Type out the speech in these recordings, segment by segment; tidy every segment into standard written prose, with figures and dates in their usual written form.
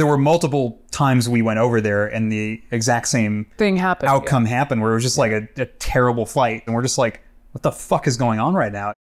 there were multiple times we went over there and the exact same thing happened. Outcome happened where it was just like a terrible fight. And we're just like, what the fuck is going on right now?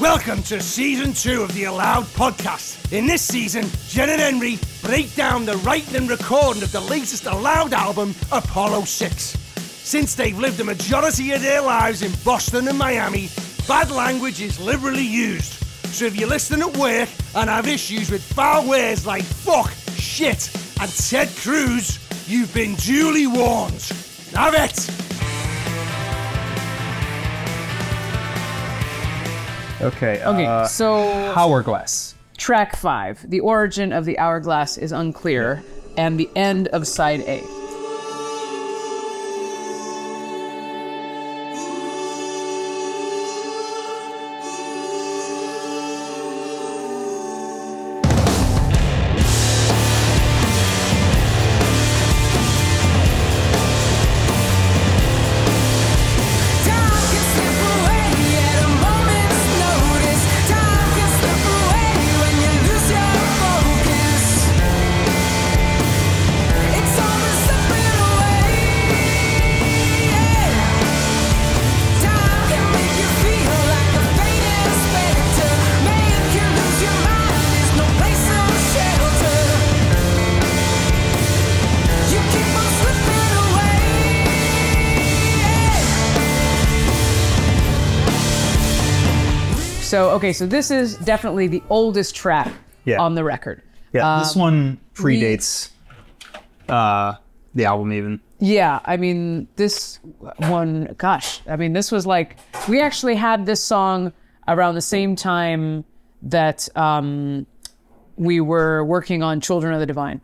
Welcome to season 2 of the Aloud Podcast. In this season, Jen and Henry break down the writing and recording of the latest Allowed album, Apollo 6. Since they've lived the majority of their lives in Boston and Miami, bad language is liberally used. So if you're listening at work and have issues with foul words like fuck, shit, and Ted Cruz, you've been duly warned. Have it! Okay. So Hourglass. Track 5. The origin of the hourglass is unclear, and the end of side A. So, okay, so this is definitely the oldest track on the record. Yeah, this one predates the album even. Yeah, I mean, this one, gosh, I mean, this was like, we actually had this song around the same time that we were working on Children of the Divine.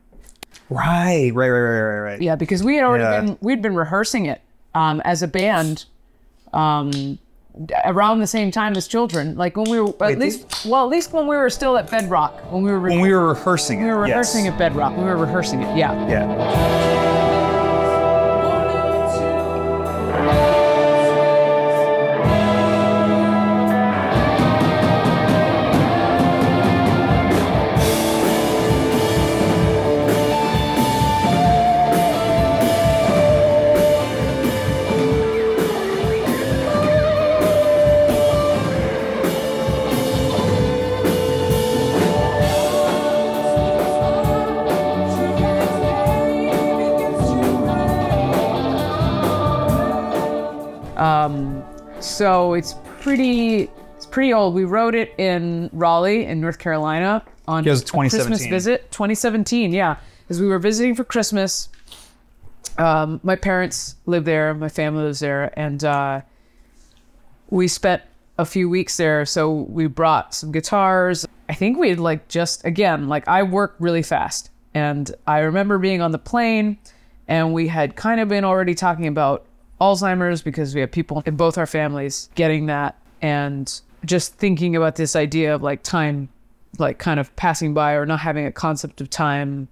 Right. Yeah, because we had already we'd been rehearsing it as a band, around the same time as Children, like when we were at least when we were still at Bedrock, when we were rehearsing it, yeah. Yeah. So it's pretty old. We wrote it in Raleigh in North Carolina on a Christmas visit. 2017, yeah. Because we were visiting for Christmas. My parents live there, my family lives there, and we spent a few weeks there, so we brought some guitars. I think we had I work really fast. And I remember being on the plane and we had kind of been already talking about Alzheimer's because we have people in both our families getting that, and just thinking about this idea of like time, like kind of passing by or not having a concept of time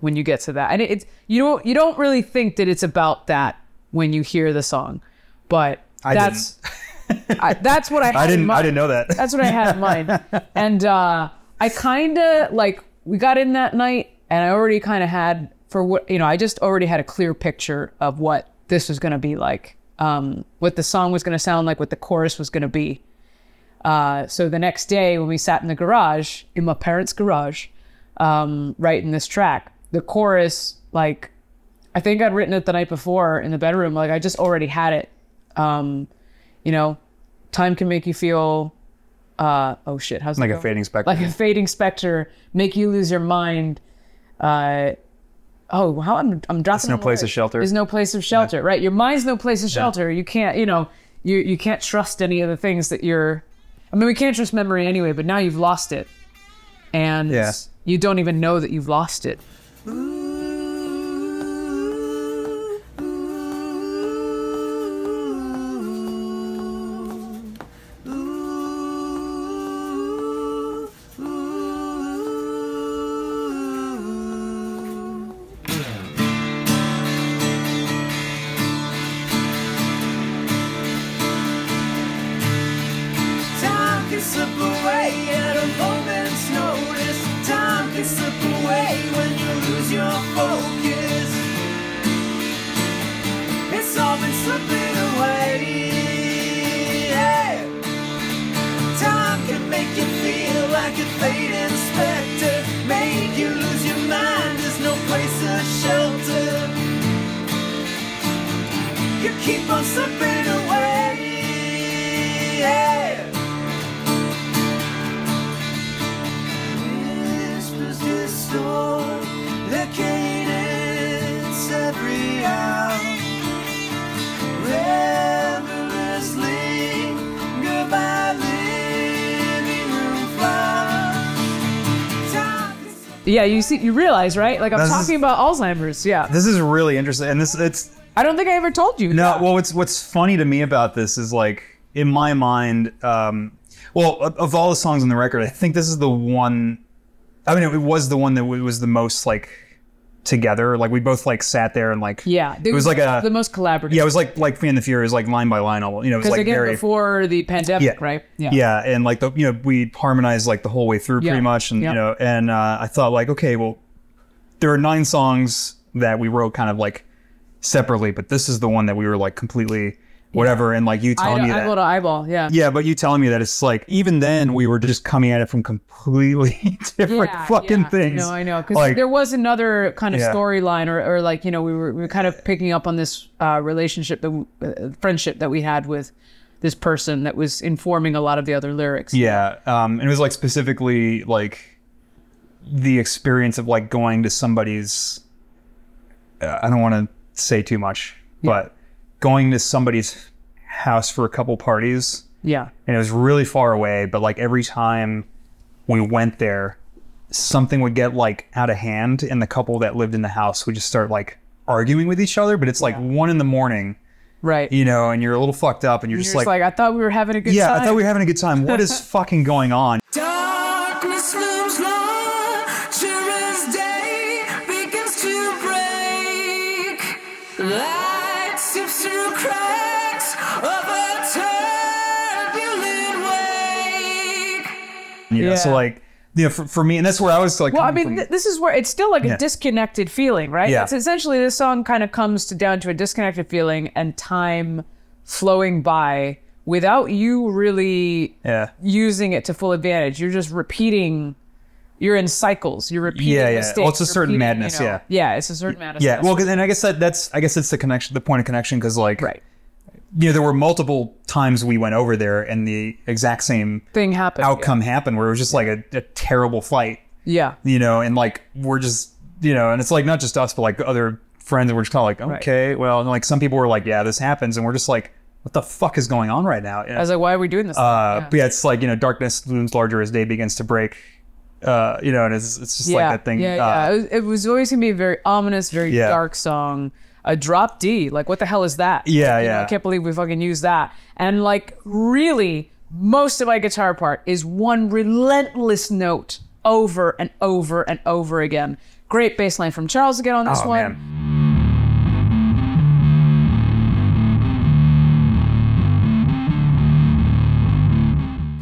when you get to that. And it's, you don't really think that it's about that when you hear the song, but that's what I had in mind. I didn't know that. That's what I had in mind. And I kind of like, we got in that night and I already kind of had I just already had a clear picture of what this was going to be like, what the song was going to sound like, what the chorus was going to be. So the next day when we sat in the garage, in my parents' garage, writing this track, the chorus, like, I think I'd written it the night before in the bedroom. Like, I just already had it. Time can make you feel, oh shit, how's it go? Like a fading specter. Like a fading specter, make you lose your mind, I'm dropping. There's no place of shelter. There's no place of shelter, right? Your mind's no place of shelter. You can't, you can't trust any of the things that we can't trust memory anyway, but now you've lost it. And you don't even know that you've lost it. Slip away at a moment's notice. Time can slip away. lose your focus. It's all been slipping away. Hey. Time can make you feel like a fading specter, make you lose your mind. There's no place to shelter. You keep on slipping away. Hey. The cadence every hour, reverously goodbye living room flowers. Yeah, you see, you realize, right? Like I'm talking about Alzheimer's. Yeah, this is really interesting, and this—it's. I don't think I ever told you. No, that. Well, what's funny to me about this is like in my mind, well, of all the songs on the record, I think this is the one. I mean, it was the one that was the most like together. Like we both like sat there and like yeah, it was like a the most collaborative. Yeah, it was like Fan the Fury was like line by line, all you know. Because like again, very, before the pandemic, yeah, right? Yeah, yeah, and like the you know we harmonized like the whole way through yeah. pretty much, and yeah. you know, and I thought like okay, well, there are 9 songs that we wrote kind of like separately, but this is the one that we were like completely. Whatever yeah. and like you telling me that eyeball to eyeball yeah yeah but you telling me that it's like even then we were just coming at it from completely different yeah, fucking yeah. things. No, I know because like, there was another kind of yeah. storyline or like you know we were kind of picking up on this relationship that friendship that we had with this person that was informing a lot of the other lyrics. Yeah, and it was like specifically like the experience of like going to somebody's I don't want to say too much yeah. but going to somebody's house for a couple parties. Yeah. And it was really far away, but like every time we went there, something would get like out of hand and the couple that lived in the house would just start like arguing with each other, but it's like yeah. 1 in the morning. Right. You know, and you're a little fucked up and you're just like, I thought we were having a good time. Yeah, I thought we were having a good time. What is fucking going on? Darkness looms larger as day begins to break. Through cracks of a turbulent wake. Yeah, so like, you know, for me, and that's where I was like, well, I mean, this is where it's still like a yeah. disconnected feeling, right? Yeah. It's essentially this song kind of comes down to a disconnected feeling and time flowing by without you really yeah. using it to full advantage. You're just repeating. You're in cycles. You're repeating yeah, yeah. mistakes. Well, it's a certain madness, you know, yeah. Yeah, it's a certain madness. Yeah, well, and I guess that's the connection, the point of connection, because like, right. you know, there were multiple times we went over there, and the exact same thing happened. Outcome yeah. happened, where it was just like a terrible fight. Yeah, you know, and like we're just, you know, and it's like not just us, but like other friends, and we're just kind of like, okay, right. well, and like some people were like, yeah, this happens, and we're just like. What the fuck is going on right now? Yeah. I was like, why are we doing this? Yeah. But yeah, it's like, you know, darkness looms larger as day begins to break. You know, and it's just yeah, like that thing. Yeah, yeah. It was always gonna be a very ominous, very yeah. dark song. A drop D, like what the hell is that? Yeah, you yeah. know, I can't believe we fucking used that. And like, really, most of my guitar part is one relentless note over and over and over again. Great bass line from Charles again on this oh, one. Man.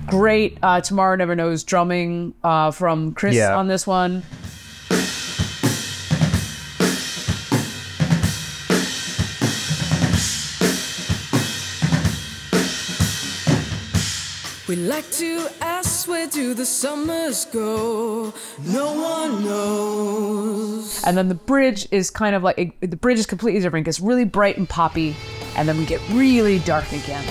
Great Tomorrow Never Knows drumming from Chris yeah. on this one. We like to ask where do the summers go? No one knows. And then the bridge is kind of like, the bridge is completely different. It gets really bright and poppy, and then we get really dark again.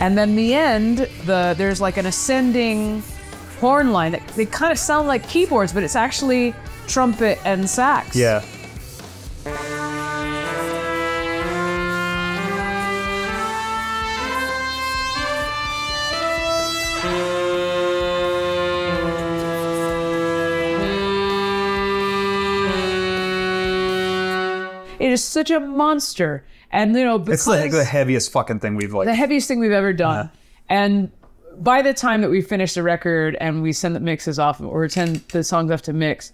And then the end, there's like an ascending horn line that they kind of sound like keyboards, but it's actually trumpet and sax. Yeah. It is such a monster. And, you know, it's like the heaviest fucking thing we've like. The heaviest thing we've ever done. Yeah. And by the time that we finish the record and we send the mixes off or send the songs off to mix,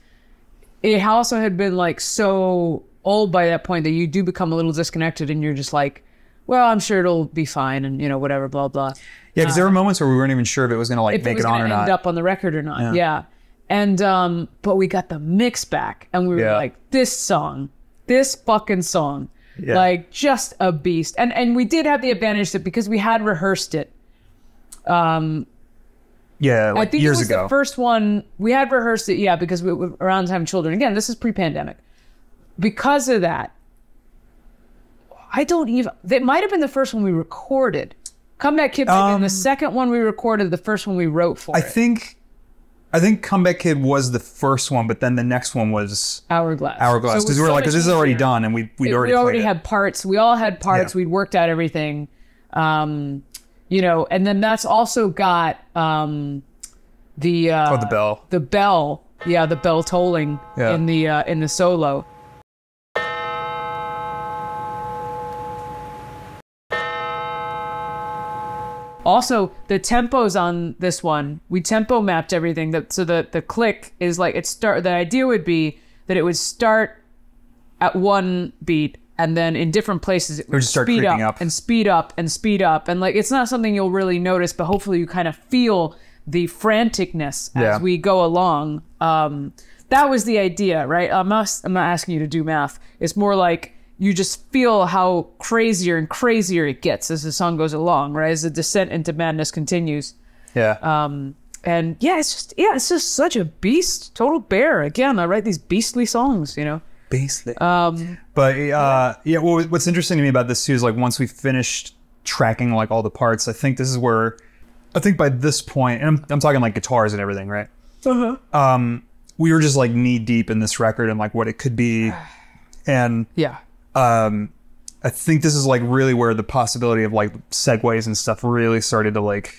it also had been like so old by that point that you do become a little disconnected and you're just like, well, I'm sure it'll be fine and, you know, whatever, blah, blah. Yeah, because there were moments where we weren't even sure if it was going to, like, make it on or not. If it was going to end up on the record or not, yeah. And, but we got the mix back and we were like, this song, this fucking song, like, just a beast. And we did have the advantage that because we had rehearsed it. Yeah, like years ago. I think it was the first one, we had rehearsed it, because we were around the time of Children. Again, this is pre-pandemic. Because of that, I don't even, it might have been the first one we recorded. Comeback Kid might have been the second one we recorded, the first one we wrote for it. I think Comeback Kid was the first one, but then the next one was Hourglass. Because so we were like, because this is already done and we already had parts. We all had parts. Yeah. We'd worked out everything, you know, and then that's also got the bell. The bell. Yeah, the bell tolling in the solo. Also, the tempos on this one, we tempo mapped everything. So the click is like, the idea would be that it would start at one beat and then in different places it would speed up and speed up and speed up. And like, it's not something you'll really notice, but hopefully you kind of feel the franticness as we go along. That was the idea, right? I'm not asking you to do math. It's more like, you just feel how crazier and crazier it gets as the song goes along, right? As the descent into madness continues. Yeah. And yeah, it's just such a beast, total bear. Again, I write these beastly songs, you know? Beastly. Well, what's interesting to me about this too is like once we finished tracking like all the parts, I think by this point, and I'm talking like guitars and everything, right? Uh-huh. We were just like knee deep in this record and like what it could be. And yeah. I think this is like really where the possibility of like segues and stuff really started to like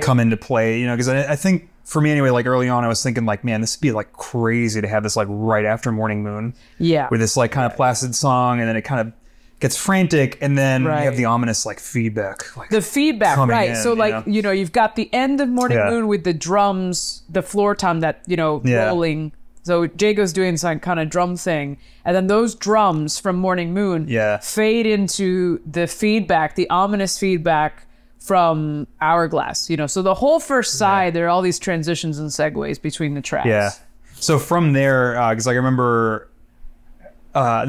come into play, you know, because I think for me anyway, like early on I was thinking like, man, this would be like crazy to have this like right after Morning Moon with this like kind of placid song, and then it kind of gets frantic, and then you have the ominous like feedback. Like, the feedback, in, so like, you know, you've got the end of Morning Moon with the drums, the floor tom that, you know, rolling. So Jago's doing some kind of drum thing, and then those drums from Morning Moon fade into the feedback, the ominous feedback from Hourglass. You know, so the whole first side, there are all these transitions and segues between the tracks. Yeah. So from there, because I remember,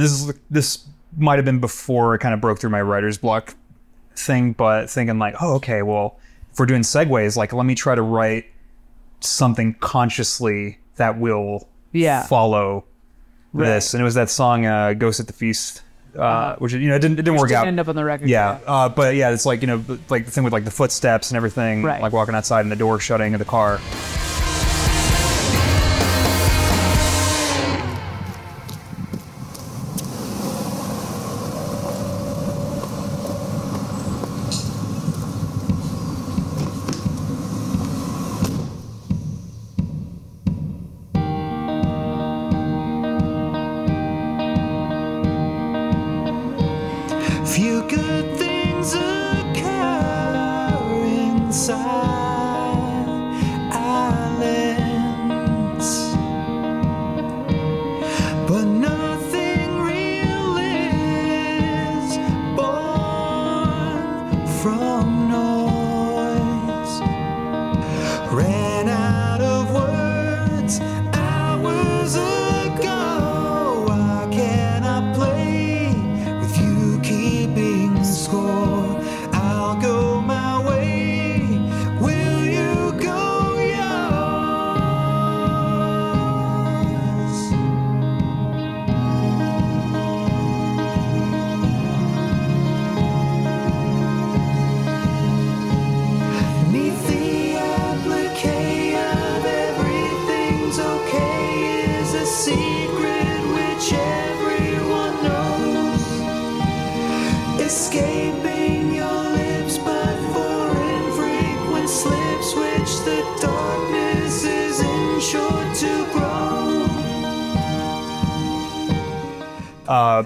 this might have been before it kind of broke through my writer's block thing, but thinking like, oh, okay, well, if we're doing segues, like let me try to write something consciously that will follow this. And it was that song Ghost at the Feast, which, you know, it didn't work out, end up on the record. But yeah, it's like, you know, like the thing with like the footsteps and everything, like walking outside and the door shutting of the car.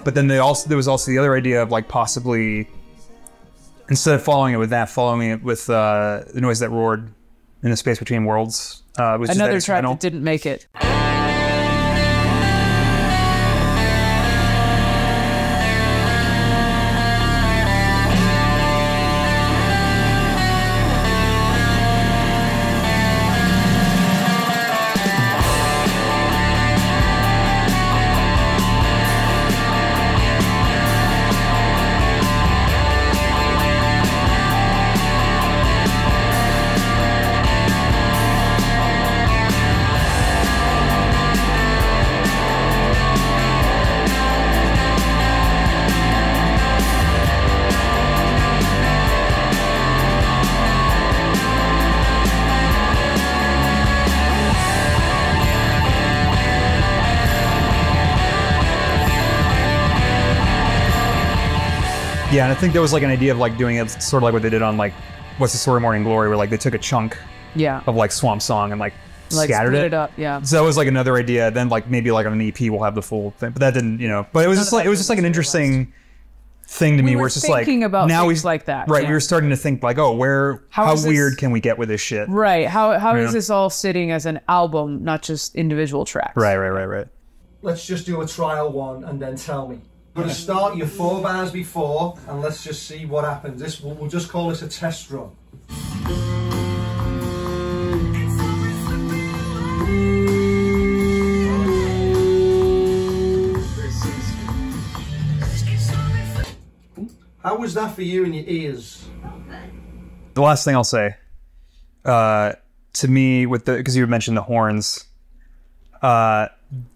But then there was also the other idea of like possibly, instead of following it with The Noise That Roared in the Space Between Worlds, was another track that didn't make it. Yeah, and I think there was like an idea of like doing it sort of like what they did on like What's the Story Morning Glory, where like they took a chunk of like Swamp Song and like scattered it up. Yeah. So that was like another idea. Then like maybe like on an EP we'll have the full thing, but that didn't, you know. But it was just like an interesting thing to me, where it's just like about now we like that, right? Yeah. We were starting to think like, oh, how weird can we get with this shit, right? How is this all sitting as an album, not just individual tracks? Right. Let's just do a trial one and then tell me. We're gonna start your 4 bars before, and let's just see what happens. This we'll just call this a test run. How was that for you in your ears? The last thing I'll say, to me, because you mentioned the horns,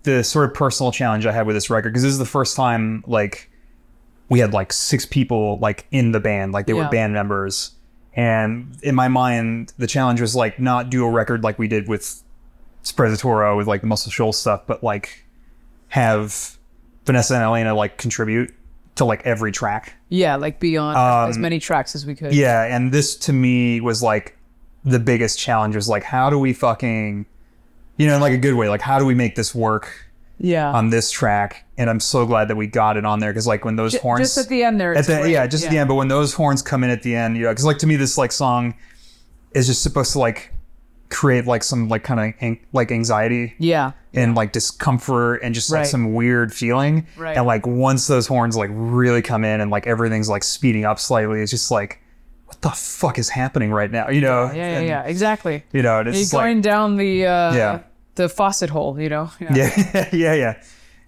the sort of personal challenge I had with this record, because this is the first time like we had like 6 people like in the band, like they were band members, and in my mind the challenge was like not do a record like we did with Sprezzatura with like the Muscle Shoals stuff, but like have Vanessa and Elena like contribute to like every track, like beyond as many tracks as we could. And this to me was like the biggest challenge, was like how do we fucking, you know, in like a good way, like how do we make this work on this track? And I'm so glad that we got it on there, because like when those horns just at the end there, at the end, but when those horns come in at the end, you know, because like to me this like song is just supposed to like create like some like kind of like anxiety and like discomfort and just like some weird feeling, and like once those horns like really come in and like everything's like speeding up slightly, it's just like what the fuck is happening right now, you know? Exactly, you know. And it's going like, down the faucet hole, you know?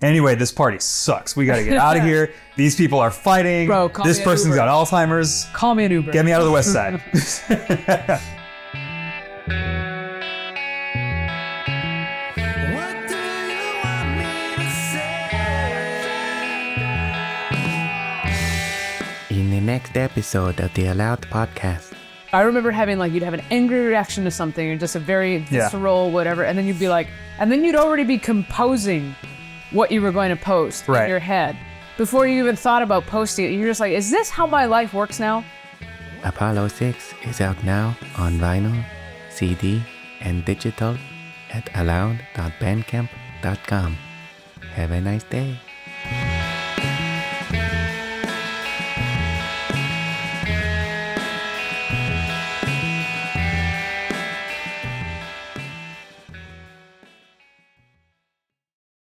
Anyway, this party sucks, we gotta get out of here, these people are fighting, bro, this person's got Alzheimer's, call me an Uber, get me out of the West Side. Next episode of the Allowed Podcast. I remember having like, you'd have an angry reaction to something and just a very visceral whatever, and then you'd be like, and then you'd already be composing what you were going to post in your head before you even thought about posting it. You're just like, is this how my life works now? Apollo 6 is out now on vinyl, CD, and digital at allowed.bandcamp.com. Have a nice day.